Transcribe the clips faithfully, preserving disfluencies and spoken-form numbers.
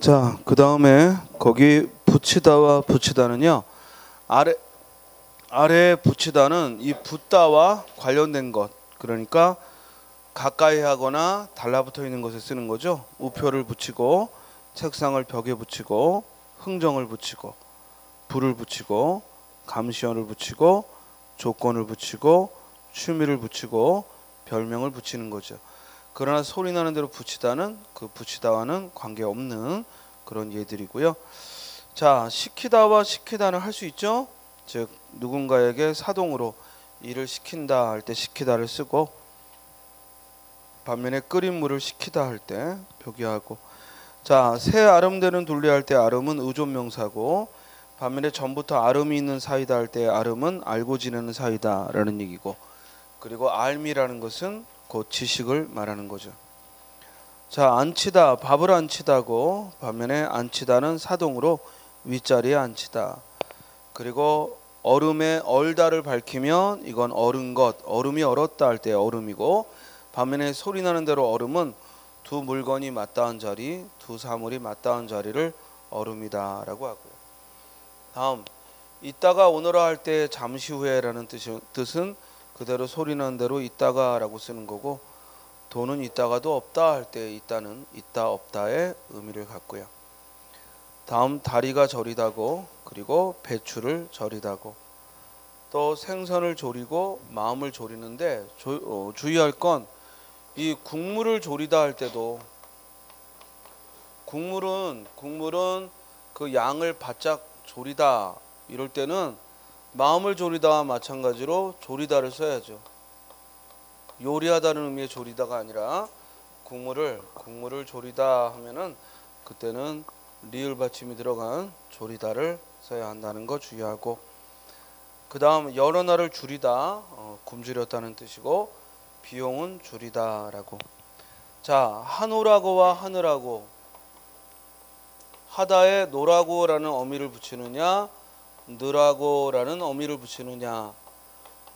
자, 그 다음에 거기 붙이다와 붙이다는요, 아래 아래 붙이다는 이 붙다와 관련된 것, 그러니까 가까이 하거나 달라붙어 있는 것에 쓰는 거죠. 우표를 붙이고, 책상을 벽에 붙이고, 흥정을 붙이고, 불을 붙이고, 감시원을 붙이고, 조건을 붙이고, 취미를 붙이고, 별명을 붙이는 거죠. 그러나 소리 나는 대로 붙이다는 그 붙이다와는 관계없는 그런 예들이고요. 자, 시키다와 시키다는 할 수 있죠. 즉 누군가에게 사동으로 일을 시킨다 할 때 시키다를 쓰고, 반면에 끓인 물을 식히다 할 때 표기하고, 자, 새 아름대는 둘리할 때 아름은 의존명사고, 반면에 전부터 아름이 있는 사이다 할 때 아름은 알고 지내는 사이다 라는 얘기고, 그리고 알미라는 것은 곧 지식을 말하는 거죠. 자, 앉히다, 밥을 앉히다고, 반면에 앉히다는 사동으로 윗자리에 앉히다. 그리고 얼음에 얼다를 밝히면 이건 얼은 것, 얼음이 얼었다 할 때 얼음이고, 반면에 소리 나는 대로 얼음은 두 물건이 맞닿은 자리, 두 사물이 맞닿은 자리를 얼음이다 라고 하고요. 다음, 이따가 오너라 할 때 잠시 후에 라는 뜻이, 뜻은 그대로 소리 나는 대로 있다가 라고 쓰는 거고, 돈은 있다가도 없다 할 때 있다는 있다 없다의 의미를 갖고요. 다음, 다리가 저리다고, 그리고 배추를 저리다고, 또 생선을 조리고 마음을 조리는데 조, 어, 주의할 건 이 국물을 조리다 할 때도 국물은 국물은 그 양을 바짝 조리다, 이럴 때는 마음을 조리다와 마찬가지로 조리다를 써야죠. 요리하다는 의미의 조리다가 아니라 국물을 국물을 조리다 하면은 그때는 리을 받침이 들어간 조리다를 써야 한다는 거 주의하고, 그 다음 여러 날을 줄이다, 어, 굶주렸다는 뜻이고, 비용은 줄이다 라고. 자, 하노라고와 하느라고, 하다에 노라고 라는 어미를 붙이느냐 느라고 라는 어미를 붙이느냐,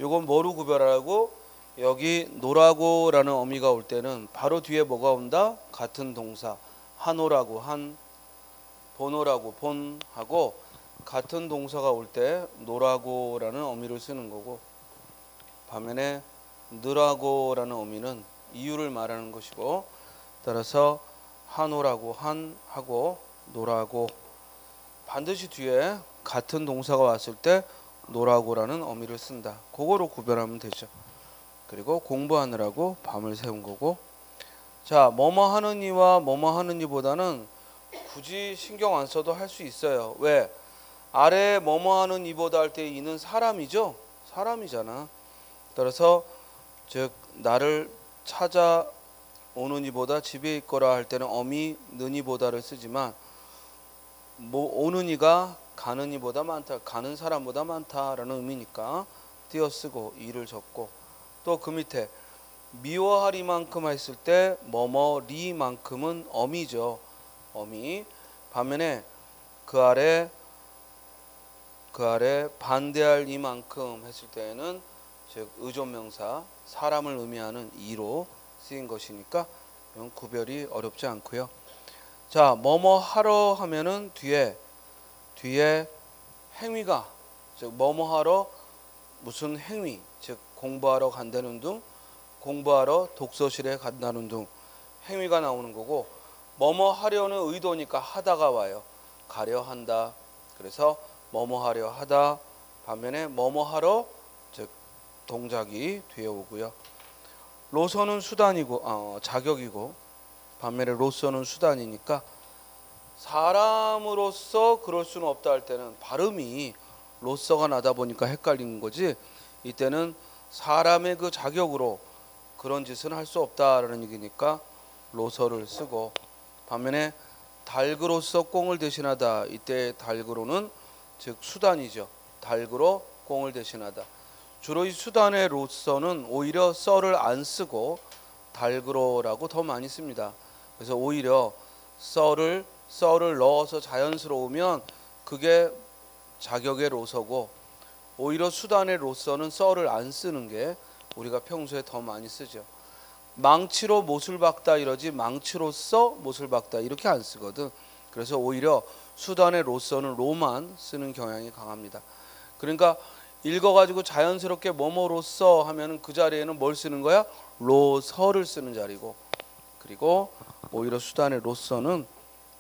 요건 뭐로 구별하라고? 여기 노라고 라는 어미가 올 때는 바로 뒤에 뭐가 온다? 같은 동사, 하노라고 한, 보노라고 본 하고, 같은 동사가 올 때 노라고 라는 어미를 쓰는 거고, 반면에 느라고 라는 어미는 이유를 말하는 것이고, 따라서 하노라고 한 하고 노라고, 반드시 뒤에 같은 동사가 왔을 때 노라고라는 어미를 쓴다. 그거로 구별하면 되죠. 그리고 공부하느라고 밤을 새운 거고, 자, 뭐뭐 하는 이와 뭐뭐 하는 이보다는 굳이 신경 안 써도 할 수 있어요. 왜? 아래 뭐뭐 하는 이보다 할 때 이는 사람이죠. 사람이잖아. 따라서 즉 나를 찾아오는 이보다 집에 있거라 할 때는 어미 는 이보다를 쓰지만, 뭐 오는 이가 가는 이보다 많다, 가는 사람보다 많다라는 의미니까 띄어쓰고 이를 적고, 또 그 밑에 미워하리만큼 했을 때 뭐뭐리만큼은 어미죠. 어미. 반면에 그 아래 그 아래 반대할 이만큼 했을 때에는 즉 의존명사 사람을 의미하는 이로 쓰인 것이니까 이건 구별이 어렵지 않고요. 자, 뭐뭐 하러 하면은 뒤에 뒤에 행위가, 즉 뭐뭐 하러 무슨 행위, 즉 공부하러 간다는 둥, 공부하러 독서실에 간다는 둥 행위가 나오는 거고, 뭐뭐 하려는 의도니까 하다가 와요. 가려 한다. 그래서 뭐뭐 하려 하다. 반면에 뭐뭐 하러, 즉 동작이 뒤에 오고요. 로서는 수단이고, 어, 자격이고, 반면에 로서는 수단이니까 사람으로서 그럴 수는 없다 할 때는 발음이 로서가 나다 보니까 헷갈리는 거지, 이때는 사람의 그 자격으로 그런 짓은 할 수 없다라는 얘기니까 로서를 쓰고, 반면에 달그로서 꽁을 대신하다, 이때 달그로는 즉 수단이죠. 달그로 꽁을 대신하다. 주로 이 수단의 로서는 오히려 써를 안 쓰고 달그로라고 더 많이 씁니다. 그래서 오히려 써를 써를 넣어서 자연스러우면 그게 자격의 로서고, 오히려 수단의 로서는 써를 안 쓰는 게 우리가 평소에 더 많이 쓰죠. 망치로 못을 박다 이러지 망치로써 못을 박다 이렇게 안 쓰거든. 그래서 오히려 수단의 로서는 로만 쓰는 경향이 강합니다. 그러니까 읽어가지고 자연스럽게 뭐뭐로서 하면은 그 자리에는 뭘 쓰는 거야? 로서를 쓰는 자리고, 그리고 오히려 수단의 로서는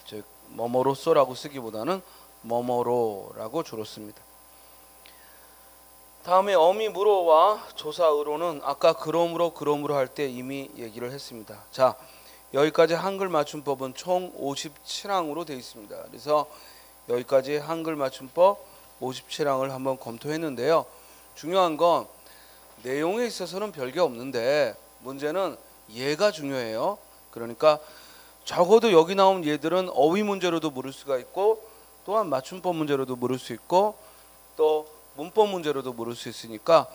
즉 뭐뭐로서라고 쓰기보다는 뭐뭐로라고 주로 씁니다. 다음에 어미 물어와 조사 의로는 아까 그러므로 그러므로 할 때 이미 얘기를 했습니다. 자, 여기까지 한글 맞춤법은 총 오십칠 항으로 되어 있습니다. 그래서 여기까지 한글 맞춤법 오십칠 항을 한번 검토했는데요. 중요한 건 내용에 있어서는 별게 없는데 문제는 예가 중요해요. 그러니까 적어도 여기 나온 예들은 어휘 문제로도 물을 수가 있고, 또한 맞춤법 문제로도 물을 수 있고, 또 문법 문제로도 물을 수 있으니까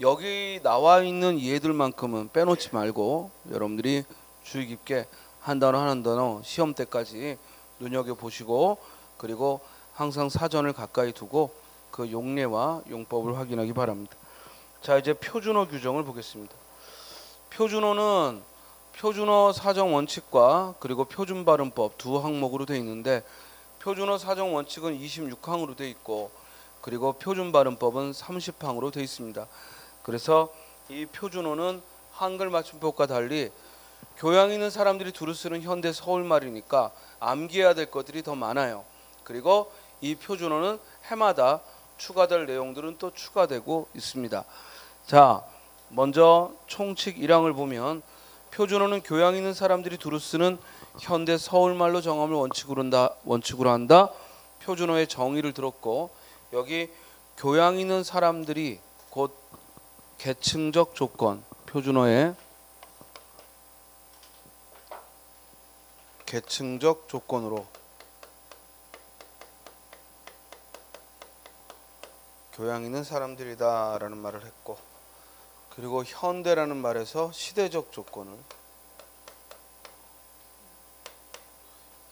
여기 나와 있는 예들만큼은 빼놓지 말고 여러분들이 주의 깊게 한 단어 한 단어 시험 때까지 눈여겨보시고, 그리고 항상 사전을 가까이 두고 그 용례와 용법을 확인하기 바랍니다. 자, 이제 표준어 규정을 보겠습니다. 표준어는 표준어 사정 원칙과 그리고 표준 발음법 두 항목으로 되어 있는데, 표준어 사정 원칙은 이십육 항으로 되어 있고, 그리고 표준 발음법은 삼십 항으로 되어 있습니다. 그래서 이 표준어는 한글 맞춤법과 달리 교양 있는 사람들이 두루 쓰는 현대 서울말이니까 암기해야 될 것들이 더 많아요. 그리고 이 표준어는 해마다 추가될 내용들은 또 추가되고 있습니다. 자, 먼저 총칙 일 항을 보면 표준어는 교양 있는 사람들이 두루 쓰는 현대 서울말로 정함을 원칙으로 한다, 원칙으로 한다. 표준어의 정의를 들었고, 여기 교양 있는 사람들이 곧 계층적 조건, 표준어의 계층적 조건으로 교양 있는 사람들이다 라는 말을 했고, 그리고 현대라는 말에서 시대적 조건을,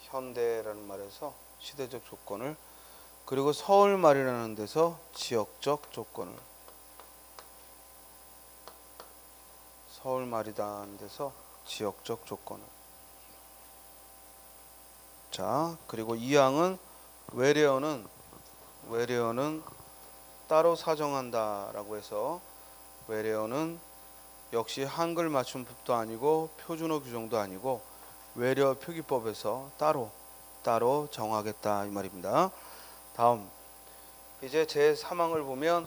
현대라는 말에서 시대적 조건을, 그리고 서울말이라는 데서 지역적 조건을, 서울말이라는 데서 지역적 조건을. 자, 그리고 이 항은 외래어는 외래어는 따로 사정한다 라고 해서 외래어는 역시 한글 맞춤법도 아니고 표준어 규정도 아니고 외래어 표기법에서 따로 따로 정하겠다 이 말입니다. 다음 이제 제삼 항을 보면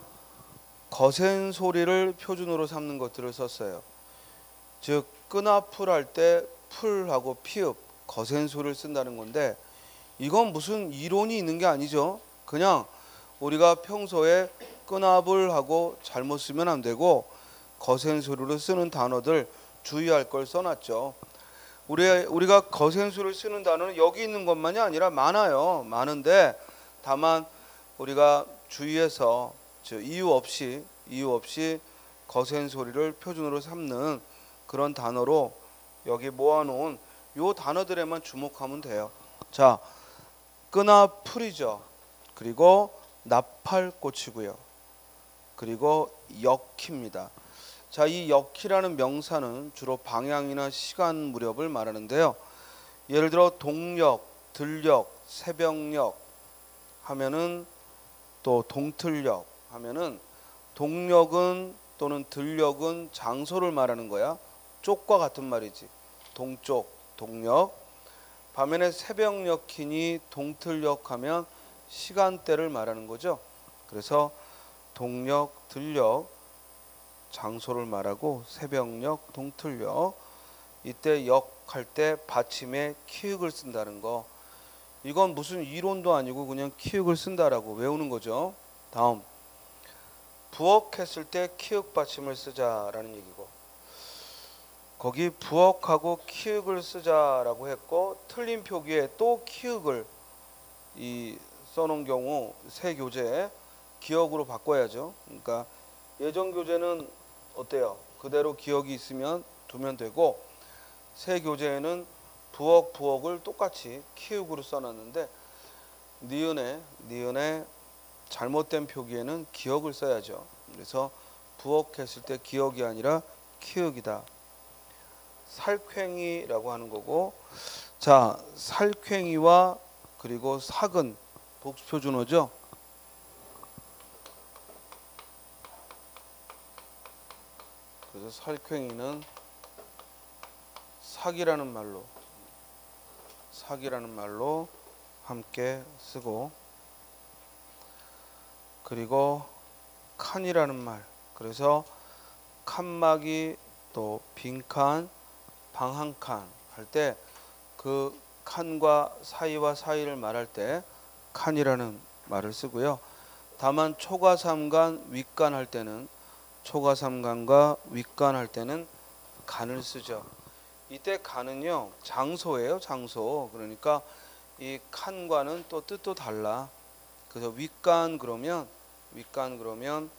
거센 소리를 표준으로 삼는 것들을 썼어요. 즉 끄나풀 할 때 풀하고 피읍, 거센 소리를 쓴다는 건데 이건 무슨 이론이 있는 게 아니죠. 그냥 우리가 평소에 끄나불 하고 잘못 쓰면 안 되고 거센 소리로 쓰는 단어들 주의할 걸 써놨죠. 우리, 우리가 거센 소리를 쓰는 단어는 여기 있는 것만이 아니라 많아요. 많은데 다만 우리가 주의해서 이유 없이 이유 없이 거센 소리를 표준으로 삼는 그런 단어로 여기 모아놓은 요 단어들에만 주목하면 돼요. 자, 끄나풀이죠. 그리고 나팔꽃이고요. 그리고 역희입니다. 자, 이 역희라는 명사는 주로 방향이나 시간 무렵을 말하는데요. 예를 들어 동역, 들역, 새벽역 하면은, 또 동틀역 하면은 동역은 또는 들역은 장소를 말하는 거야. 쪽과 같은 말이지. 동쪽, 동역. 반면에 새벽역이니 동틀역 하면 시간대를 말하는 거죠. 그래서 동역, 들역, 장소를 말하고 새벽역, 동틀역. 이때 역 할 때 받침에 키읔을 쓴다는 거. 이건 무슨 이론도 아니고 그냥 키읔을 쓴다라고 외우는 거죠. 다음 부엌했을 때 키읔 받침을 쓰자라는 얘기고, 거기 부엌하고 키읔을 쓰자라고 했고, 틀린 표기에 또 키읔을 이 써놓은 경우 새 교재에 기역으로 바꿔야죠. 그러니까 예전 교재는 어때요? 그대로 기역이 있으면 두면 되고, 새 교재에는 부엌 부엌을 똑같이 키읔으로 써놨는데 니은에 니은에 잘못된 표기에는 기역을 써야죠. 그래서 부엌했을 때 기역이 아니라 키읔이다. 살쾡이라고 하는 거고, 자, 살쾡이와 그리고 사근 복수표 준호죠. 그래서 살쾡이는 사기라는 말로 사기라는 말로 함께 쓰고, 그리고 칸이라는 말, 그래서 칸막이, 또 빈칸, 방한칸 할 때 그 칸과 사이와 사이를 말할 때 칸이라는 말을 쓰고요. 다만 초가삼간, 윗간 할 때는 초가삼간과 윗간 할 때는 간을 쓰죠. 이때 간은요 장소예요, 장소. 그러니까 이 칸과는 또 뜻도 달라. 그래서 윗간 그러면 윗간 그러면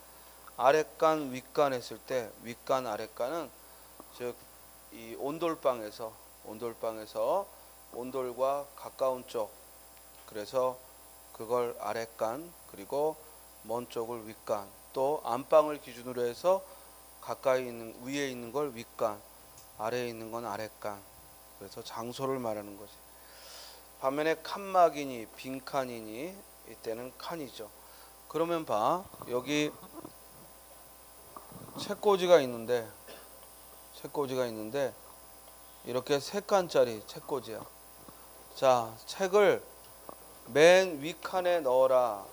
아랫간 윗간 했을 때 윗간 아랫간은 즉 이 온돌방에서 온돌방에서 온돌과 가까운 쪽, 그래서 그걸 아랫간, 그리고 먼 쪽을 윗간, 또 안방을 기준으로 해서 가까이 있는 위에 있는 걸 윗간, 아래에 있는 건 아랫간. 그래서 장소를 말하는 거지. 반면에 칸막이니 빈칸이니 이때는 칸이죠. 그러면 봐, 여기 책꽂이가 있는데 책꽂이가 있는데 이렇게 세 칸짜리 책꽂이야. 자, 책을 맨 윗칸에 넣어라.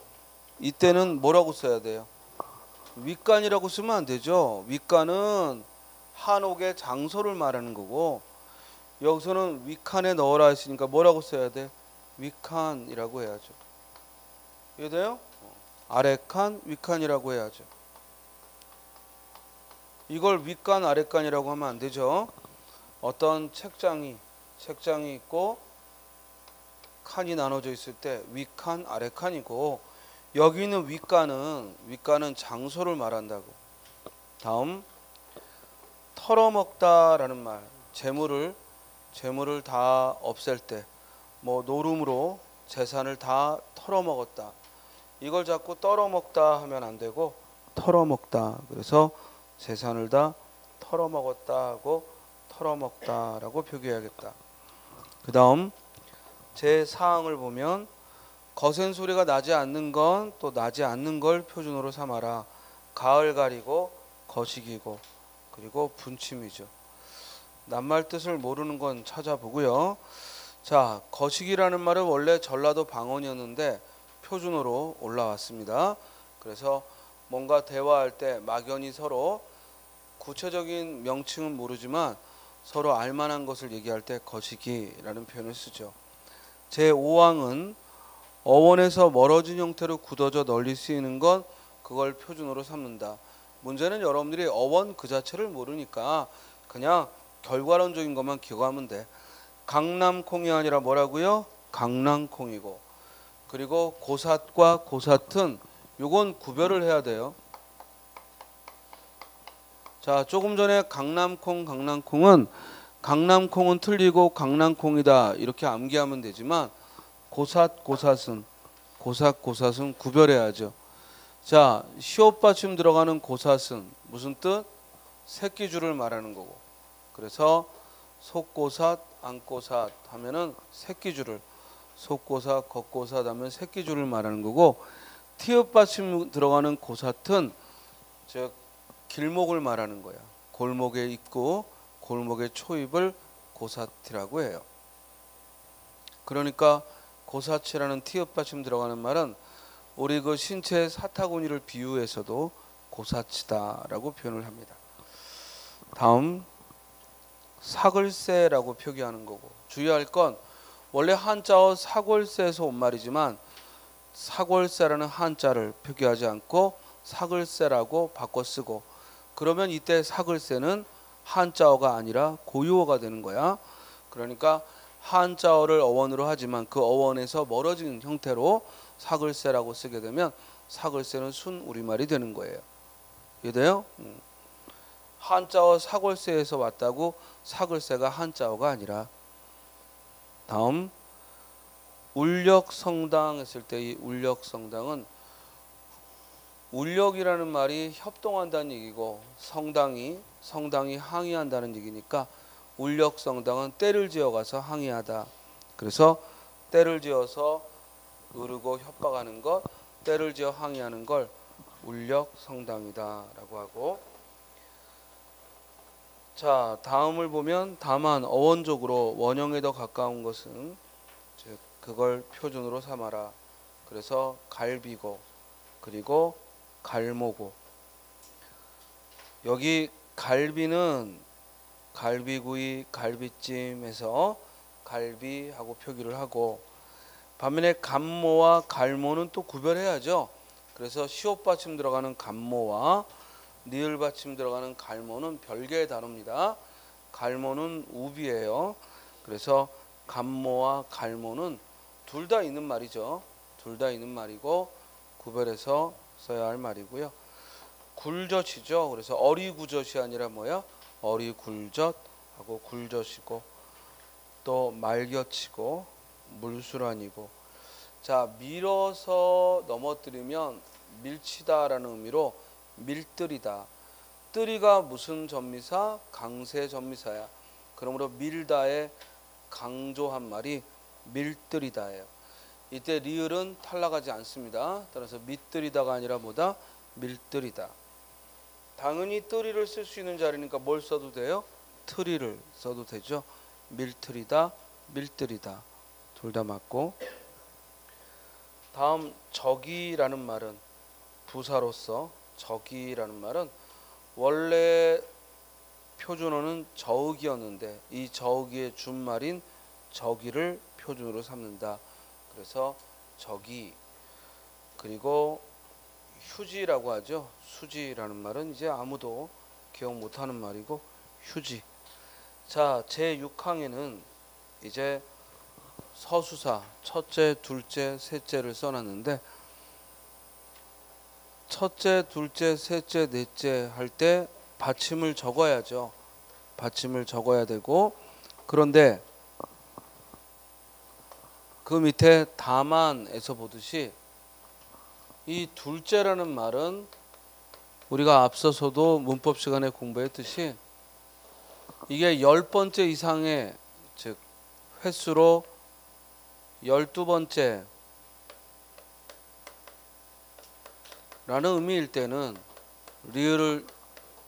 이때는 뭐라고 써야 돼요? 윗간이라고 쓰면 안 되죠. 윗간은 한옥의 장소를 말하는 거고, 여기서는 윗칸에 넣어라 했으니까 뭐라고 써야 돼? 윗칸이라고 해야죠. 이해돼요? 아랫칸, 윗칸이라고 해야죠. 이걸 윗간, 아랫간이라고 하면 안 되죠. 어떤 책장이 책장이 있고 칸이 나눠져 있을 때 윗칸, 아랫칸이고, 여기 있는 윗간은 윗간은 장소를 말한다고. 다음 털어먹다라는 말, 재물을 재물을 다 없앨 때, 뭐 노름으로 재산을 다 털어먹었다. 이걸 자꾸 떨어먹다 하면 안 되고 털어먹다. 그래서 재산을 다 털어먹었다 하고 털어먹다라고 표기해야겠다. 그 다음 제사항을 보면 거센 소리가 나지 않는 건 또 나지 않는 걸 표준으로 삼아라. 가을 가리고 거시기고 그리고 분침이죠. 낱말 뜻을 모르는 건 찾아보고요. 자, 거시기라는 말은 원래 전라도 방언이었는데 표준으로 올라왔습니다. 그래서 뭔가 대화할 때 막연히 서로 구체적인 명칭은 모르지만 서로 알만한 것을 얘기할 때 거시기라는 표현을 쓰죠. 제오항은 어원에서 멀어진 형태로 굳어져 널리 쓰이는 건 그걸 표준으로 삼는다. 문제는 여러분들이 어원 그 자체를 모르니까 그냥 결과론적인 것만 기억하면 돼. 강남콩이 아니라 뭐라고요? 강남콩이고, 그리고 고삿과 고삿은 요건 구별을 해야 돼요. 자, 조금 전에 강남콩, 강남콩은 강남콩은 틀리고 강남콩이다 이렇게 암기하면 되지만 고삿, 고삿은 고삿, 고삿은 구별해야죠. 자, 시옷 받침 들어가는 고삿은 무슨 뜻? 새끼줄을 말하는 거고, 그래서 속고삿, 안고삿 하면은 새끼줄을, 속고삿, 겉고삿 하면 새끼줄을 말하는 거고, 티읕 받침 들어가는 고삿은 즉 길목을 말하는 거야. 골목에 입구, 골목의 초입을 고사티라고 해요. 그러니까 고사치라는 티읕 받침 들어가는 말은 우리 그 신체의 사타구니를 비유해서도 고사치다라고 표현을 합니다. 다음 사글세라고 표기하는 거고, 주의할 건 원래 한자어 사골세에서 온 말이지만 사골세라는 한자를 표기하지 않고 사글세라고 바꿔 쓰고, 그러면 이때 사글세는 한자어가 아니라 고유어가 되는 거야. 그러니까 한자어를 어원으로 하지만 그 어원에서 멀어진 형태로 사글세라고 쓰게 되면 사글세는 순 우리말이 되는 거예요. 이해돼요? 한자어 사골세에서 왔다고 사글세가 한자어가 아니라. 다음 울력성당 했을 때 이 울력성당은 울력이라는 말이 협동한다는 얘기고 성당이 성당이 항의한다는 얘기니까 울력성당은 때를 지어가서 항의하다. 그래서 때를 지어서 으르고 협박하는 것, 때를 지어 항의하는 걸 울력성당이다라고 하고, 자 다음을 보면 다만 어원적으로 원형에 더 가까운 것은 즉 그걸 표준으로 삼아라. 그래서 갈비고 그리고 갈모고, 여기 갈비는 갈비구이, 갈비찜에서 갈비하고 표기를 하고, 반면에 간모와 갈모는 또 구별해야죠. 그래서 시옷 받침 들어가는 간모와 니을 받침 들어가는 갈모는 별개의 단어입니다. 갈모는 우비예요. 그래서 간모와 갈모는 둘 다 있는 말이죠. 둘 다 있는 말이고 구별해서 써야 할 말이고요. 굴젓이죠. 그래서 어리구젓이 아니라 뭐야? 어리굴젓하고 굴젓이고, 또 말곁이고 물수란이고, 자 밀어서 넘어뜨리면 밀치다라는 의미로 밀뜨리다. 뜨리가 무슨 접미사? 강세 접미사야. 그러므로 밀다의 강조한 말이 밀뜨리다예요. 이때 리을은 탈락하지 않습니다. 따라서 밑뜨리다가 아니라 뭐다? 밀뜨리다. 당연히 뜨리를 쓸 수 있는 자리니까 뭘 써도 돼요? 트리를 써도 되죠. 밀트리다, 밀뜨리다 둘 다 맞고, 다음 적이라는 말은 부사로서, 적이라는 말은 원래 표준어는 저으기였는데 이 저으기의 준말인 적이를 표준으로 삼는다. 그래서 적이. 그리고 휴지라고 하죠. 수지라는 말은 이제 아무도 기억 못하는 말이고 휴지. 자 제육 항에는 이제 서수사 첫째, 둘째, 셋째를 써놨는데, 첫째, 둘째, 셋째, 넷째 할 때 받침을 적어야죠. 받침을 적어야 되고, 그런데 그 밑에 다만에서 보듯이 이 둘째라는 말은 우리가 앞서서도 문법 시간에 공부했듯이 이게 열 번째 이상의, 즉 횟수로 열두 번째라는 의미일 때는 리을을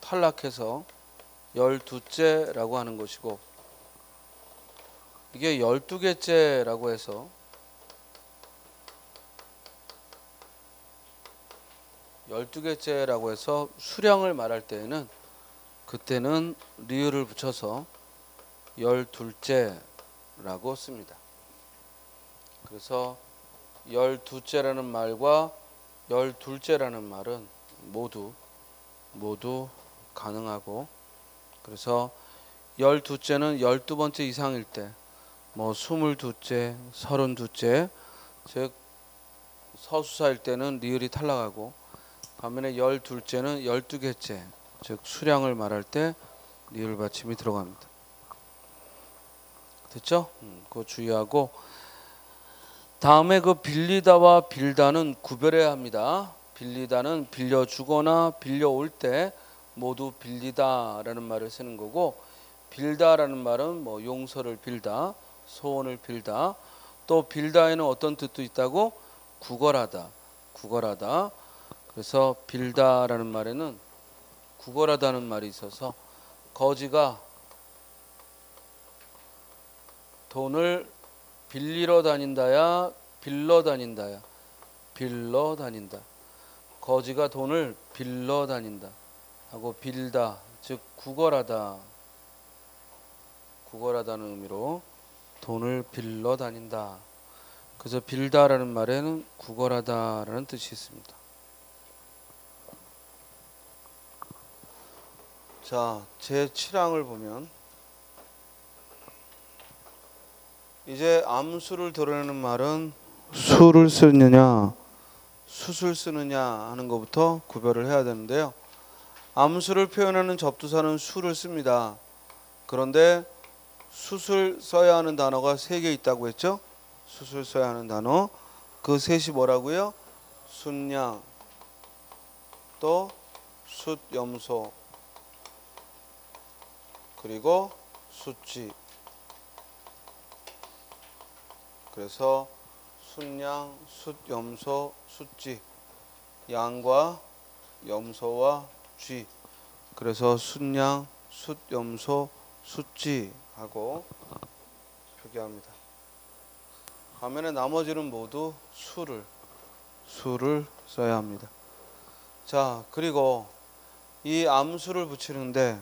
탈락해서 열두째라고 하는 것이고, 이게 열두 개째라고 해서 열두 개째라고 해서 수량을 말할 때에는 그때는 리을을 붙여서 열둘째라고 씁니다. 그래서 열두째라는 말과 열둘째라는 말은 모두 모두 가능하고, 그래서 열두째는 열두 번째 이상일 때, 뭐 스물두째, 서른두째, 즉 서수사일 때는 리을이 탈락하고, 반면에 열둘째는 열두 개째, 즉 수량을 말할 때 리을 받침이 들어갑니다. 됐죠? 음, 그거 주의하고, 다음에 그 빌리다와 빌다는 구별해야 합니다. 빌리다는 빌려주거나 빌려올 때 모두 빌리다라는 말을 쓰는 거고, 빌다라는 말은 뭐 용서를 빌다, 소원을 빌다, 또 빌다에는 어떤 뜻도 있다고? 구걸하다, 구걸하다. 그래서 빌다라는 말에는 구걸하다는 말이 있어서 거지가 돈을 빌리러 다닌다야, 빌러 다닌다야, 빌러 다닌다. 거지가 돈을 빌러 다닌다 하고 빌다, 즉 구걸하다, 구걸하다는 의미로 돈을 빌러 다닌다. 그래서 빌다라는 말에는 구걸하다라는 뜻이 있습니다. 자, 제칠 항을 보면 이제 암수를 드러내는 말은 수를 쓰느냐, 숫을 쓰느냐 하는 것부터 구별을 해야 되는데요. 암수를 표현하는 접두사는 수를 씁니다. 그런데 숫을 써야 하는 단어가 세 개 있다고 했죠. 숫을 써야 하는 단어, 그 셋이 뭐라고요? 숫량, 또 숫염소, 그리고 숫지. 그래서 숫양, 숫염소, 숫쥐, 양과 염소와 쥐. 그래서 숫양, 숫염소, 숫쥐 하고 표기합니다. 화면에 나머지는 모두 수를 수를 써야 합니다. 자, 그리고 이 암수를 붙이는데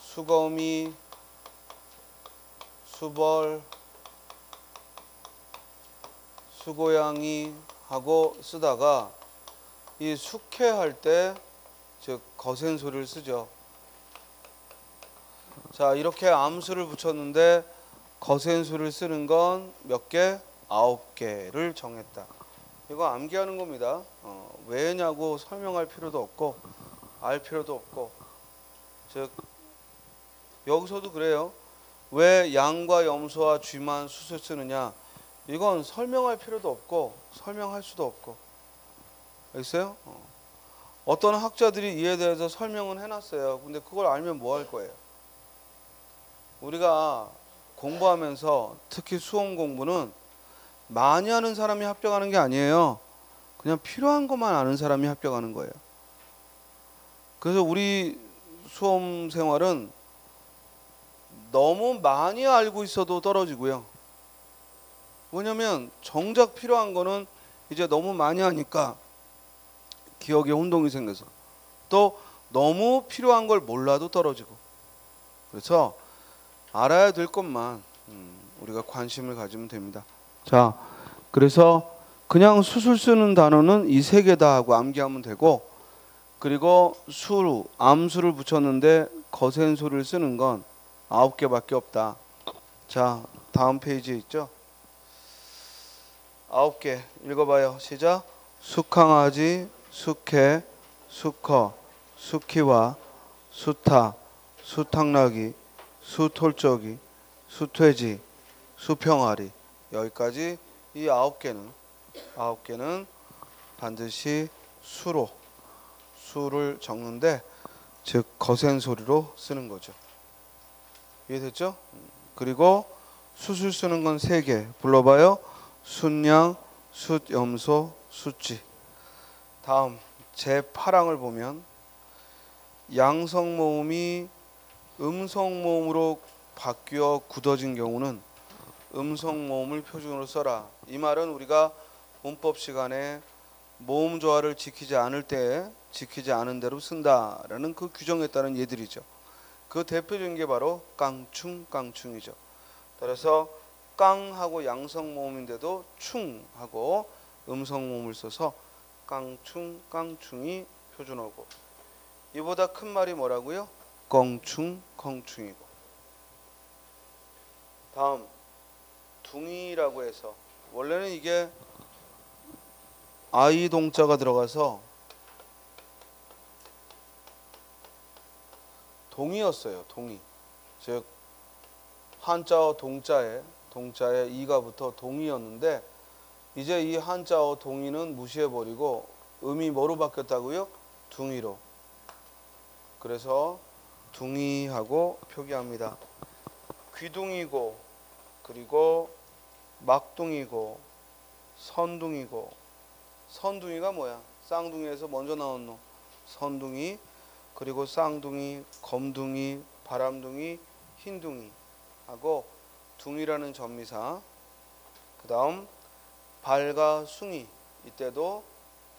수거미, 수벌, 수고양이 하고 쓰다가 이 숙회할 때 즉 거센 소리를 쓰죠. 자, 이렇게 암수를 붙였는데 거센 소리를 쓰는 건 몇 개? 아홉 개를 정했다. 이거 암기하는 겁니다. 어, 왜냐고 설명할 필요도 없고 알 필요도 없고, 즉 여기서도 그래요. 왜 양과 염소와 쥐만 수술 쓰느냐, 이건 설명할 필요도 없고 설명할 수도 없고. 알겠어요? 어. 어떤 학자들이 이에 대해서 설명은 해놨어요. 근데 그걸 알면 뭐 할 거예요? 우리가 공부하면서 특히 수험 공부는 많이 하는 사람이 합격하는 게 아니에요. 그냥 필요한 것만 아는 사람이 합격하는 거예요. 그래서 우리 수험 생활은 너무 많이 알고 있어도 떨어지고요. 왜냐면 정작 필요한 거는 이제 너무 많이 하니까 기억에 혼동이 생겨서, 또 너무 필요한 걸 몰라도 떨어지고. 그래서 알아야 될 것만 우리가 관심을 가지면 됩니다. 자, 그래서 그냥 수술 쓰는 단어는 이 세 개다 하고 암기하면 되고, 그리고 수루, 암수를 붙였는데 거센 소리를 쓰는 건 아홉 개밖에 없다. 자, 다음 페이지에 있죠. 아홉 개 읽어봐요. 시작. 수캉아지, 수케, 수커, 수키와, 수타, 수탕나기, 수톨쩌기, 수퇴지, 수평아리. 여기까지 이 아홉 개는 아홉 개는 반드시 수로 수를 적는데, 즉 거센 소리로 쓰는 거죠. 이해됐죠? 그리고 수술 쓰는 건 세 개 불러봐요. 숫양, 숫염소, 숫쥐. 다음 제팔 항을 보면 양성 모음이 음성 모음으로 바뀌어 굳어진 경우는 음성 모음을 표준으로 써라. 이 말은 우리가 문법 시간에 모음 조화를 지키지 않을 때 지키지 않은 대로 쓴다라는 그 규정에 따른 예들이죠. 그 대표적인 게 바로 깡충, 깡충이죠. 따라서 깡하고 양성 모음인데도 충하고 음성 모음을 써서 깡충, 깡충이 표준어고, 이보다 큰 말이 뭐라고요? 껑충, 껑충이고. 다음 둥이라고 해서 원래는 이게 아이 동자가 들어가서 동이었어요. 동이, 즉 한자어 동자에 동자에 이가 붙어 동이었는데 이제 이 한자어 동이는 무시해버리고 음이 뭐로 바뀌었다고요? 둥이로. 그래서 둥이하고 표기합니다. 귀둥이고, 그리고 막둥이고, 선둥이고. 선둥이가 뭐야? 쌍둥이에서 먼저 나온 놈. 선둥이, 그리고 쌍둥이, 검둥이, 바람둥이, 흰둥이 하고 둥이라는 전미사. 그 다음 발과 숭이. 이때도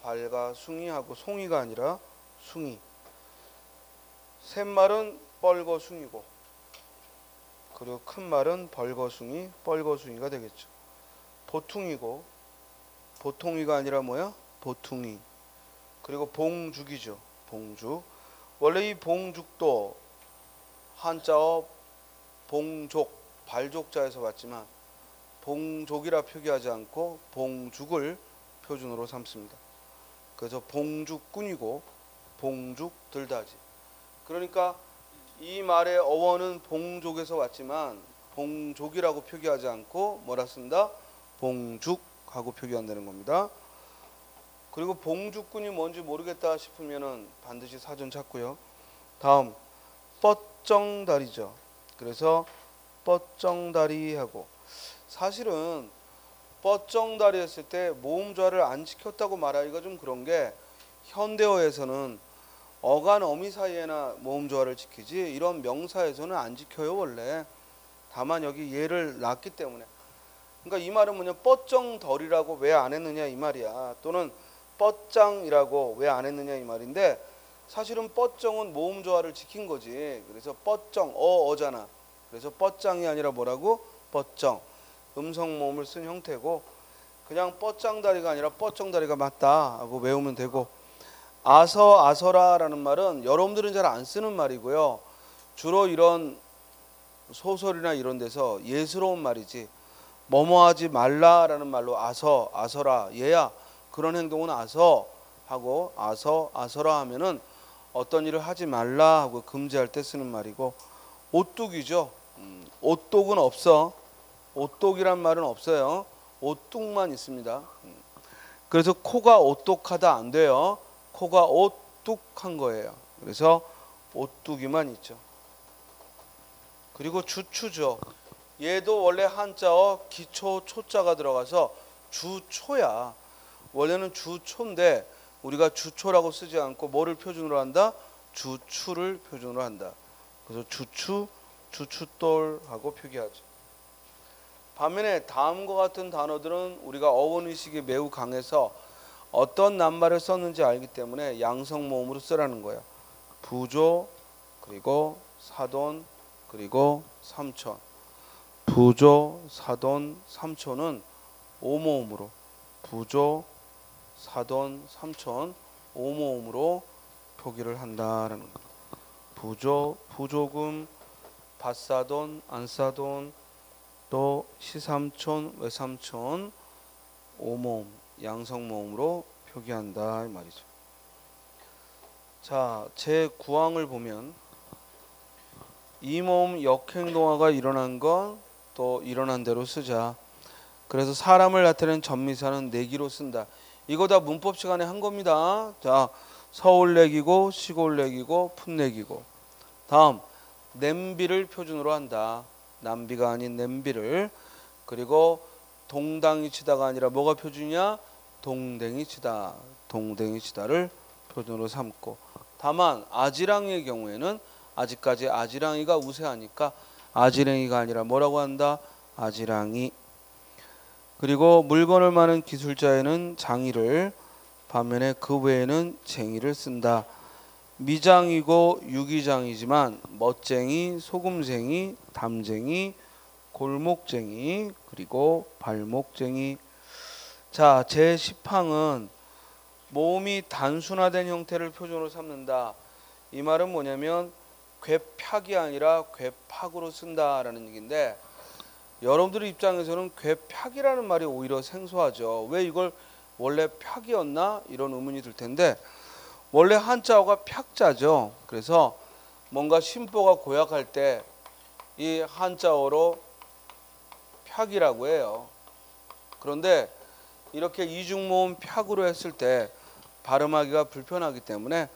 발과 숭이하고 송이가 아니라 숭이. 샘말은 뻘거숭이고, 그리고 큰 말은 벌거숭이, 뻘거숭이가 되겠죠. 보퉁이고, 보통이가 아니라 뭐야? 보퉁이. 그리고 봉죽이죠. 봉죽. 원래 이 봉죽도 한자어 봉족, 발족자에서 봤지만 봉족이라 표기하지 않고 봉죽을 표준으로 삼습니다. 그래서 봉죽꾼이고 봉죽 들다지. 그러니까 이 말의 어원은 봉족에서 왔지만 봉족이라고 표기하지 않고 뭐라 쓴다? 봉죽 하고 표기한다는 겁니다. 그리고 봉죽꾼이 뭔지 모르겠다 싶으면은 반드시 사전 찾고요. 다음 뻗정다리죠. 그래서 뻗정다리 하고, 사실은 뻗정다리 했을 때 모음좌를 안 시켰다고 말하기가 좀 그런 게, 현대어에서는 어간 어미 사이에나 모음조화를 지키지 이런 명사에서는 안 지켜요 원래. 다만 여기 얘를 놨기 때문에. 그러니까 이 말은 뭐냐, 뻗정덜이라고 왜 안 했느냐 이 말이야. 또는 뻗장이라고 왜 안 했느냐 이 말인데, 사실은 뻗정은 모음조화를 지킨 거지. 그래서 뻗정, 어, 어잖아. 그래서 뻗장이 아니라 뭐라고? 뻗정. 음성 모음을 쓴 형태고, 그냥 뻗장다리가 아니라 뻗정다리가 맞다 하고 외우면 되고, 아서, 아서라라는 말은 여러분들은 잘 안 쓰는 말이고요. 주로 이런 소설이나 이런 데서 예스러운 말이지, 뭐뭐하지 말라라는 말로 아서, 아서라, 얘야 그런 행동은 아서 하고, 아서, 아서라 하면은 어떤 일을 하지 말라 하고 금지할 때 쓰는 말이고, 오뚝이죠. 음, 오뚝은 없어. 오뚝이란 말은 없어요. 오뚝만 있습니다. 음. 그래서 코가 오똑하다 안 돼요. 코가 오뚝한 거예요. 그래서 오뚝이만 있죠. 그리고 주추죠. 얘도 원래 한자어 기초 초자가 들어가서 주초야. 원래는 주초인데 우리가 주초라고 쓰지 않고 뭐를 표준으로 한다? 주추를 표준으로 한다. 그래서 주추, 주추돌하고 표기하죠. 반면에 다음과 같은 단어들은 우리가 어원의식이 매우 강해서 어떤 낱말을 썼는지 알기 때문에 양성 모음으로 쓰라는 거예요. 부조, 그리고 사돈, 그리고 삼촌. 부조, 사돈, 삼촌은 오모음으로, 부조, 사돈, 삼촌 오모음으로 표기를 한다라는 거예요. 부조, 부조금, 밭사돈, 안사돈, 또 시삼촌, 외삼촌 오모음. 양성 모음으로 표기한다 이 말이죠. 자, 제 구 항을 보면 이 모음 역행동화가 일어난 건 또 일어난 대로 쓰자. 그래서 사람을 나타내는 전미사는 내기로 쓴다. 이거 다 문법 시간에 한 겁니다. 자, 서울 내기고 시골 내기고 푼 내기고. 다음, 냄비를 표준으로 한다. 남비가 아닌 냄비를. 그리고 동당이 치다가 아니라 뭐가 표준이냐? 동댕이 치다. 동댕이 치다를 표준으로 삼고, 다만 아지랑이의 경우에는 아직까지 아지랑이가 우세하니까 아지랭이가 아니라 뭐라고 한다? 아지랑이. 그리고 물건을 마는 기술자에는 장이를, 반면에 그 외에는 쟁이를 쓴다. 미장이고 유기장이지만 멋쟁이, 소금쟁이, 담쟁이, 골목쟁이, 그리고 발목쟁이. 자, 제 십 항은 모음이 단순화된 형태를 표준으로 삼는다. 이 말은 뭐냐면 괴팍이 아니라 괴팍으로 쓴다라는 얘기인데, 여러분들 입장에서는 괴팍이라는 말이 오히려 생소하죠. 왜 이걸 원래 팍이었나? 이런 의문이 들 텐데, 원래 한자어가 팍자죠. 그래서 뭔가 심보가 고약할 때 이 한자어로 팍이라고 해요. 그런데 이렇게 이중모음 팍으로 했을 때 발음하기가 불편하기 때문에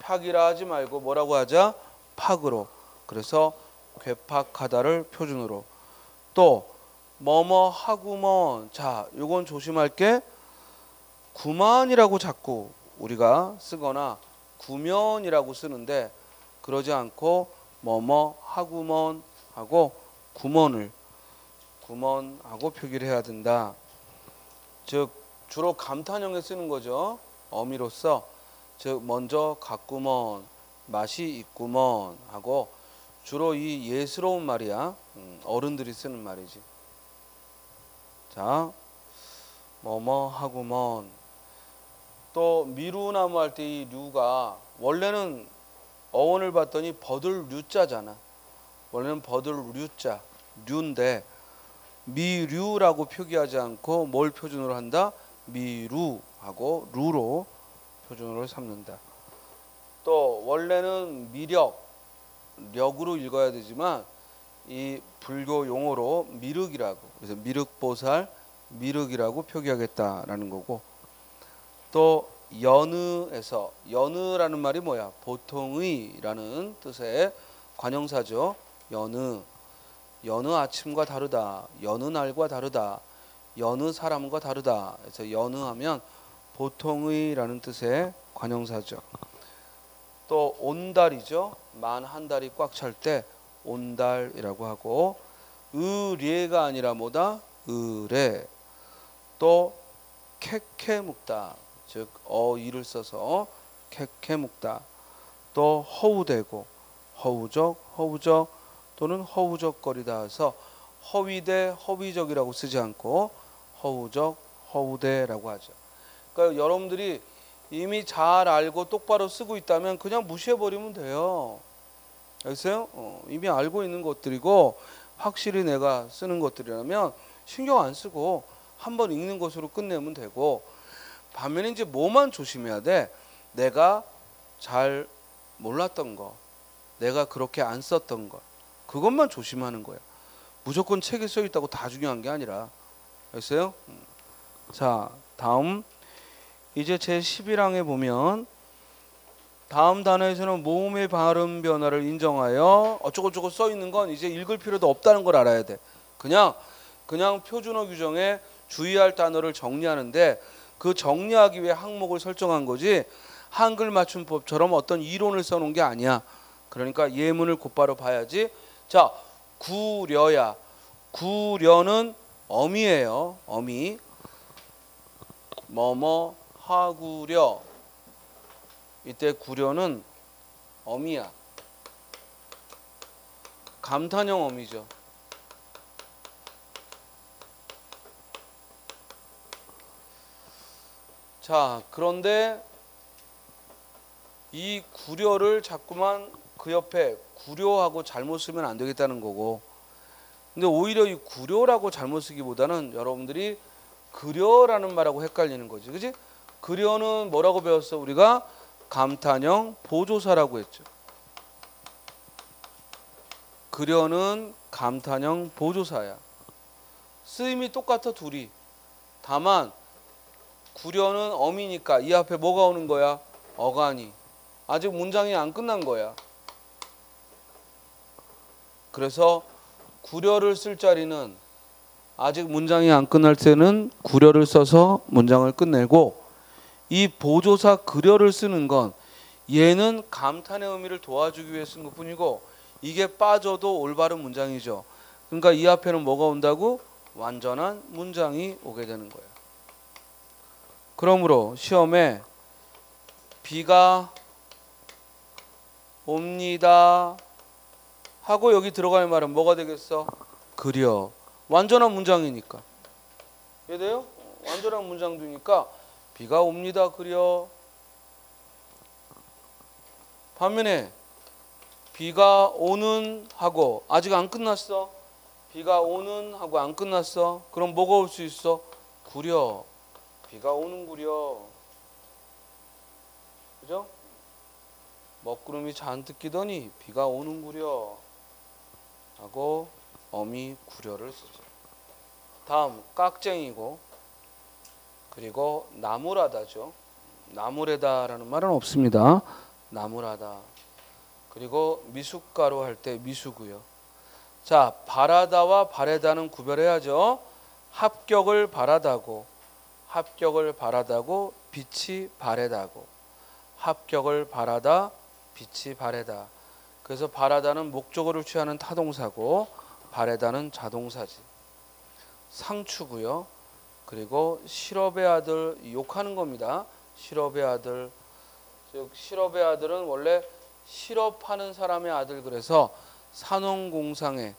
팍이라 하지 말고 뭐라고 하자? 팍으로. 그래서 괴팍하다를 표준으로. 또 뭐뭐 하구먼. 자, 요건 조심할 게, 구만이라고 자꾸 우리가 쓰거나 구면이라고 쓰는데, 그러지 않고 뭐뭐 하구먼 하고 구먼을 구먼하고 표기를 해야 된다. 즉 주로 감탄형에 쓰는 거죠. 어미로서. 즉 먼저 갔구먼, 맛이 있구먼 하고, 주로 이 예스러운 말이야. 음, 어른들이 쓰는 말이지. 자, 뭐뭐 하구먼. 또 미루나무 할 때 이 류가 원래는 어원을 봤더니 버들 류자잖아. 원래는 버들 류자, 류인데 미류라고 표기하지 않고 뭘 표준으로 한다? 미루하고 루로 표준으로 삼는다. 또 원래는 미력, 력으로 읽어야 되지만 이 불교 용어로 미륵이라고, 그래서 미륵보살, 미륵이라고 표기하겠다라는 거고, 또 연의에서, 연의라는 말이 뭐야? 보통의라는 뜻의 관형사죠. 연의. 여느 아침과 다르다, 여느 날과 다르다, 여느 사람과 다르다. 그래서 여느 하면 보통의 라는 뜻의 관형사죠. 또 온달이죠. 만 한 달이 꽉 찰 때 온달이라고 하고, 의례가 아니라 뭐다? 의례. 또 캐캐 묵다, 즉 어이를 써서 캐캐 묵다. 또 허우대고, 허우적, 허우적 또는 허우적거리다 해서 허위대, 허위적이라고 쓰지 않고 허우적, 허우대라고 하죠. 그러니까 여러분들이 이미 잘 알고 똑바로 쓰고 있다면 그냥 무시해버리면 돼요. 알겠어요? 어, 이미 알고 있는 것들이고 확실히 내가 쓰는 것들이라면 신경 안 쓰고 한번 읽는 것으로 끝내면 되고, 반면에 이제 뭐만 조심해야 돼? 내가 잘 몰랐던 거, 내가 그렇게 안 썼던 거, 그것만 조심하는 거야. 무조건 책에 써 있다고 다 중요한 게 아니라. 알겠어요? 자, 다음 이제 제십일 항에 보면 다음 단어에서는 모음의 발음 변화를 인정하여 어쩌고저쩌고 써 있는 건 이제 읽을 필요도 없다는 걸 알아야 돼. 그냥 그냥 표준어 규정에 주의할 단어를 정리하는데, 그 정리하기 위해 항목을 설정한 거지 한글 맞춤법처럼 어떤 이론을 써놓은 게 아니야. 그러니까 예문을 곧바로 봐야지. 자, 구려야. 구려는 어미예요. 어미. 뭐뭐 하구려. 이때 구려는 어미야. 감탄형 어미죠. 자, 그런데 이 구려를 자꾸만 그 옆에 구려하고 잘못 쓰면 안 되겠다는 거고, 근데 오히려 이 구려라고 잘못 쓰기보다는 여러분들이 그려라는 말하고 헷갈리는 거지. 그지? 그려는 뭐라고 배웠어? 우리가 감탄형 보조사라고 했죠. 그려는 감탄형 보조사야. 쓰임이 똑같아 둘이. 다만 구려는 어미니까 이 앞에 뭐가 오는 거야? 어간이. 아직 문장이 안 끝난 거야. 그래서 구려를 쓸 자리는 아직 문장이 안 끝날 때는 구려를 써서 문장을 끝내고, 이 보조사 그려를 쓰는 건 얘는 감탄의 의미를 도와주기 위해 쓴 것뿐이고 이게 빠져도 올바른 문장이죠. 그러니까 이 앞에는 뭐가 온다고? 완전한 문장이 오게 되는 거예요. 그러므로 시험에 비가 옵니다 하고 여기 들어갈 말은 뭐가 되겠어? 그려. 완전한 문장이니까. 이해돼요? 완전한 문장이니까 비가 옵니다 그려. 반면에 비가 오는 하고 아직 안 끝났어. 비가 오는 하고 안 끝났어. 그럼 뭐가 올 수 있어? 구려. 비가 오는구려. 그죠? 먹구름이 잔뜩 끼더니 비가 오는구려 하고 어미 구려를 쓰죠. 다음 깍쟁이고, 그리고 나무라다죠. 나무래다라는 말은 없습니다. 나무라다. 그리고 미숫가루 할 때 미수고요. 자, 바라다와 바래다는 구별해야죠. 합격을 바라다고, 합격을 바라다고, 빛이 바래다고. 합격을 바라다, 빛이 바래다. 그래서 바라다는 목적어를 취하는 타동사고 바래다는 자동사지. 상추고요. 그리고 실업의 아들, 욕하는 겁니다. 실업의 아들. 즉 실업의 아들은 원래 실업하는 사람의 아들. 그래서 산업공상의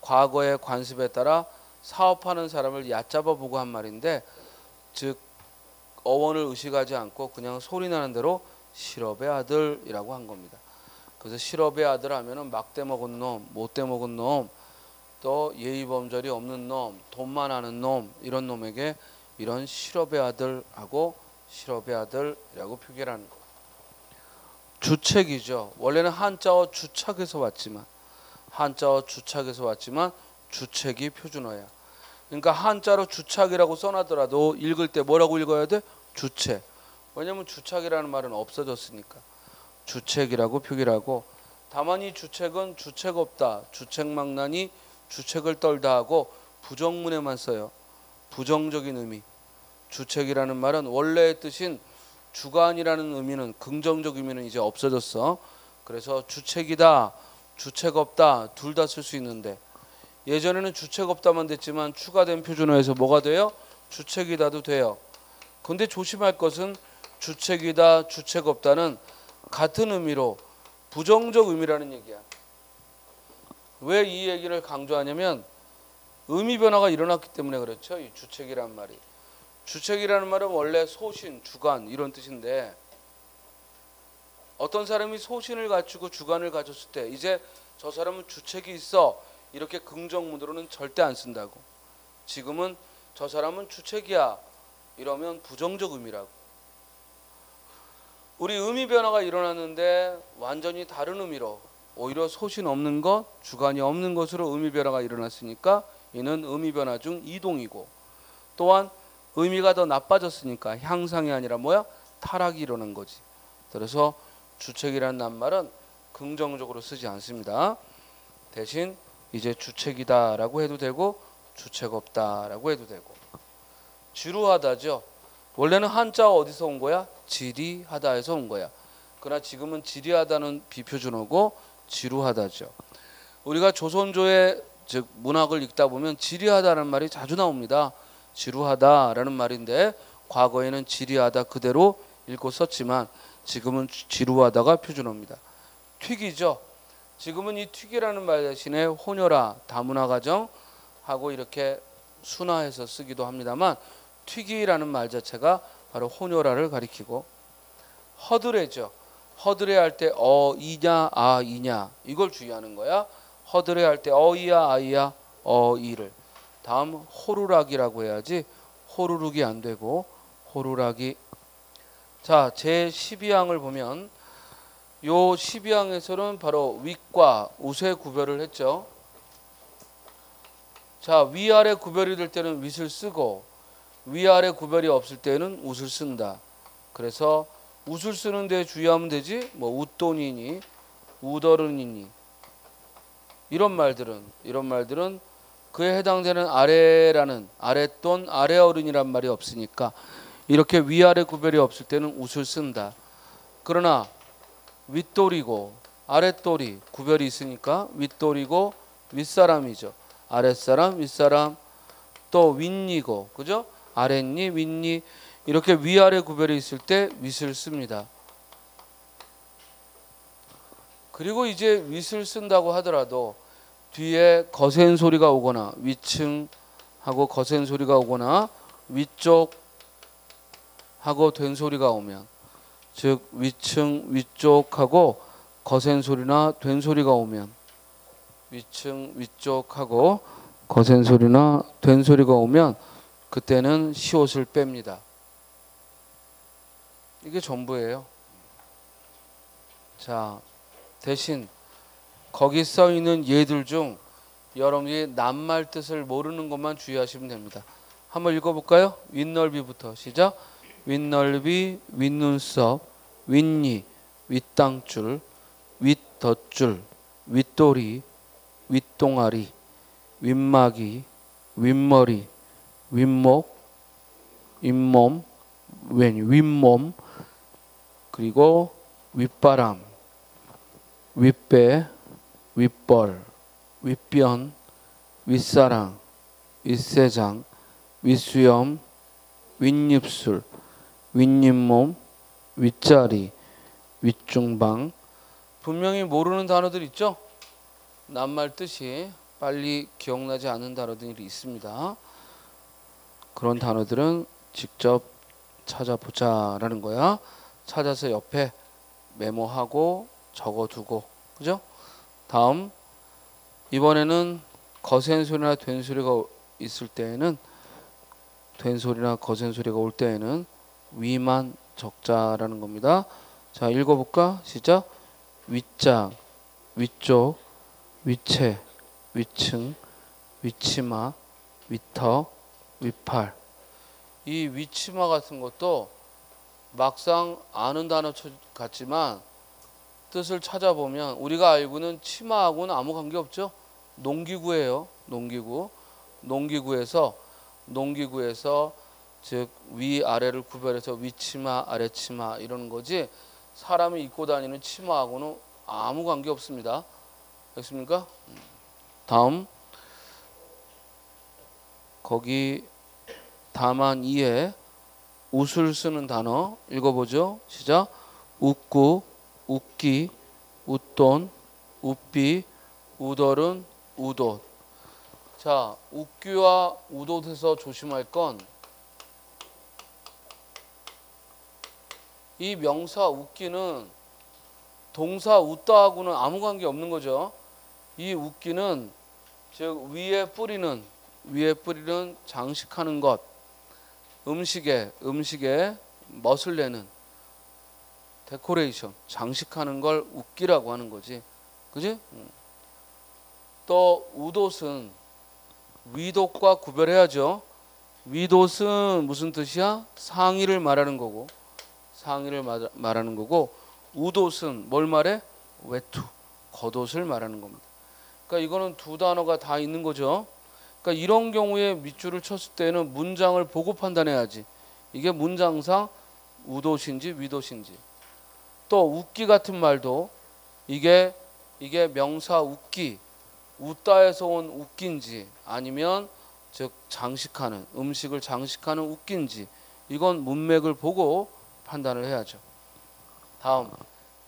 과거의 관습에 따라 사업하는 사람을 얕잡아보고 한 말인데, 즉 어원을 의식하지 않고 그냥 소리나는 대로 실업의 아들이라고 한 겁니다. 그래서 실업의 아들 하면은 막대 먹은 놈, 못대 먹은 놈, 또 예의범절이 없는 놈, 돈만 아는 놈, 이런 놈에게 이런 실업의 아들하고 실업의 아들이라고 표기하는 거. 주책이죠. 원래는 한자어 주착에서 왔지만 한자어 주착에서 왔지만 주책이 표준어야. 그러니까 한자로 주착이라고 써놨더라도 읽을 때 뭐라고 읽어야 돼? 주책. 왜냐면 주착이라는 말은 없어졌으니까 주책이라고 표기하고, 다만 이 주책은 주책 없다, 주책망나니 주책을 떨다 하고 부정문에만 써요. 부정적인 의미. 주책이라는 말은 원래의 뜻인 주관이라는 의미는, 긍정적 의미는 이제 없어졌어. 그래서 주책이다, 주책 없다 둘 다 쓸 수 있는데, 예전에는 주책 없다만 됐지만 추가된 표준어에서 뭐가 돼요? 주책이다도 돼요. 근데 조심할 것은 주책이다, 주책 없다는 같은 의미로 부정적 의미라는 얘기야. 왜 이 얘기를 강조하냐면 의미 변화가 일어났기 때문에 그렇죠. 이 주책이란 말이. 주책이라는 말은 원래 소신, 주관 이런 뜻인데, 어떤 사람이 소신을 갖추고 주관을 가졌을 때 이제 저 사람은 주책이 있어 이렇게 긍정문으로는 절대 안 쓴다고. 지금은 저 사람은 주책이야 이러면 부정적 의미라고. 우리 의미 변화가 일어났는데 완전히 다른 의미로, 오히려 소신 없는 것, 주관이 없는 것으로 의미 변화가 일어났으니까 이는 의미 변화 중 이동이고, 또한 의미가 더 나빠졌으니까 향상이 아니라 뭐야? 타락이 일어난 거지. 그래서 주책이라는 말은 긍정적으로 쓰지 않습니다. 대신 이제 주책이다라고 해도 되고 주책 없다라고 해도 되고. 지루하다죠. 원래는 한자가 어디서 온 거야? 지리하다에서 온 거야. 그러나 지금은 지리하다는 비표준어고 지루하다죠. 우리가 조선조의 즉 문학을 읽다 보면 지리하다라는 말이 자주 나옵니다. 지루하다라는 말인데 과거에는 지리하다 그대로 읽고 썼지만 지금은 지루하다가 표준어입니다. 튀기죠. 지금은 이 튀기라는 말 대신에 혼혈아, 다문화 가정 하고 이렇게 순화해서 쓰기도 합니다만, 튀기라는 말 자체가 바로 혼혈아를 가리키고, 허드레죠. 허드레 할 때 어이냐 아이냐 이걸 주의하는 거야. 허드레 할 때 어이야 아이야 어이를, 다음 호루라기라고 해야지 호루룩이 안 되고 호루라기. 자, 제십이 항을 보면 요 십이 항에서는 바로 윗과 우의 구별을 했죠. 자, 위아래 구별이 될 때는 윗을 쓰고 위아래 구별이 없을 때는 웃을 쓴다. 그래서 웃을 쓰는 데 주의하면 되지, 뭐 웃돈이니 웃어른이니 이런 말들은 이런 말들은 그에 해당되는 아래라는 아랫돈 아래어른이란 말이 없으니까 이렇게 위아래 구별이 없을 때는 웃을 쓴다. 그러나 윗돌이고 아랫돌이 구별이 있으니까 윗돌이고 윗사람이죠. 아랫사람 윗사람, 또 윗니고 그죠? 아랫니 윗니, 이렇게 위아래 구별이 있을 때 윗을 씁니다. 그리고 이제 윗을 쓴다고 하더라도 뒤에 거센 소리가 오거나 위층 하고 거센 소리가 오거나 위쪽 하고 된 소리가 오면, 즉 위층 위쪽하고 거센 소리나 된 소리가 오면, 위층 위쪽하고 거센 소리나 된 소리가 오면 그때는 시옷을 뺍니다. 이게 전부예요. 자, 대신 거기 써 있는 예들 중 여러분이 낱말 뜻을 모르는 것만 주의하시면 됩니다. 한번 읽어볼까요? 윗넓이부터 시작. 윗넓이, 윗눈썹, 윗니, 윗땅줄, 윗덧줄, 윗도리, 윗동아리, 윗마기, 윗머리, 윗목, 윗몸, 윗몸, 그리고 윗바람, 윗배, 윗벌, 윗변, 윗사랑, 윗세장, 윗수염, 윗입술, 윗잇몸, 윗자리, 윗중방. 분명히 모르는 단어들 있죠? 낱말 뜻이 빨리 기억나지 않는 단어들이 있습니다. 그런 단어들은 직접 찾아보자라는 거야. 찾아서 옆에 메모하고 적어두고, 그죠? 다음, 이번에는 거센 소리나 된 소리가 있을 때에는, 된 소리나 거센 소리가 올 때에는 위만 적자라는 겁니다. 자, 읽어볼까? 시작. 윗장, 위쪽, 위체, 위층, 위치마, 위터, 위팔. 이 위치마 같은 것도 막상 아는 단어 같지만 뜻을 찾아보면 우리가 알고는 치마하고는 아무 관계없죠. 농기구예요. 농기구, 농기구에서 농기구에서 즉 위아래를 구별해서 위치마, 아래치마 이러는 거지 사람이 입고 다니는 치마하고는 아무 관계 없습니다. 됐습니까? 다음 거기 다만 이에 웃을 쓰는 단어 읽어보죠. 시작. 웃고, 웃기, 웃돈, 웃비, 웃얼은 웃옷. 자, 웃기와 웃옷에서 조심할 건 이 명사 웃기는 동사 웃다하고는 아무 관계 없는 거죠. 이 웃기는 즉 위에 뿌리는 위에 뿌리는 장식하는 것, 음식에 음식에 멋을 내는 데코레이션, 장식하는 걸 웃기라고 하는 거지, 그지? 또 웃옷은 위옷과 구별해야죠. 위옷은 무슨 뜻이야? 상의를 말하는 거고, 상의를 말, 말하는 거고, 웃옷은 뭘 말해? 외투, 겉옷을 말하는 겁니다. 그러니까 이거는 두 단어가 다 있는 거죠. 그러니까 이런 경우에 밑줄을 쳤을 때는 문장을 보고 판단해야지. 이게 문장상 웃옷인지 위옷인지. 또 웃기 같은 말도 이게 이게 명사 웃기, 웃다에서 온 웃긴지 아니면 즉 장식하는 음식을 장식하는 웃긴지 이건 문맥을 보고 판단을 해야죠. 다음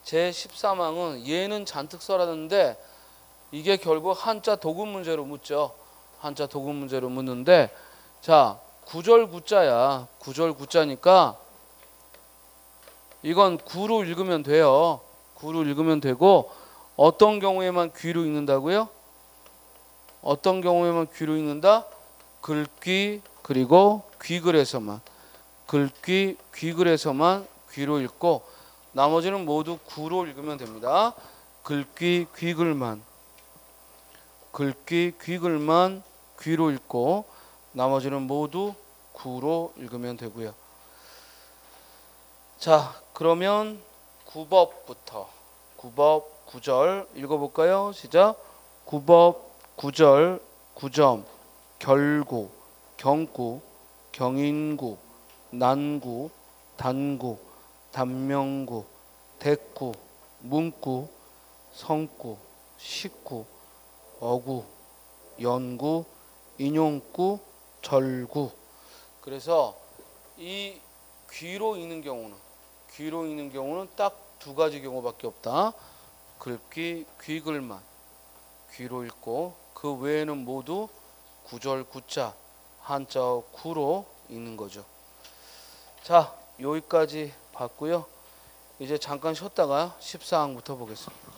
제십사망은 예는 잔뜩 써라는데 이게 결국 한자 도금 문제로 묻죠. 한자 도금 문제로 묻는데 자 구절 구자야. 구절 구자니까 이건 구로 읽으면 돼요. 구로 읽으면 되고 어떤 경우에만 귀로 읽는다고요? 어떤 경우에만 귀로 읽는다? 글귀 그리고 귀글에서만 글귀 귀글에서만 귀로 읽고 나머지는 모두 구로 읽으면 됩니다. 글귀 귀글만 글귀 귀글만 귀로 읽고 나머지는 모두 구로 읽으면 되고요. 자 그러면 구법부터 구법 구절 읽어볼까요? 시작. 구법 구절 구점 결구 경구 경인구 난구 단구 단명구 대구 문구 성구 식구 어구 연구 인용구 절구. 그래서 이 귀로 읽는 경우는 귀로 읽는 경우는 딱 두 가지 경우밖에 없다. 글귀 귀글만 귀로 읽고 그 외에는 모두 구절 구자 한자어 구로 읽는 거죠. 자 여기까지 봤고요. 이제 잠깐 쉬었다가 십사항부터 보겠습니다.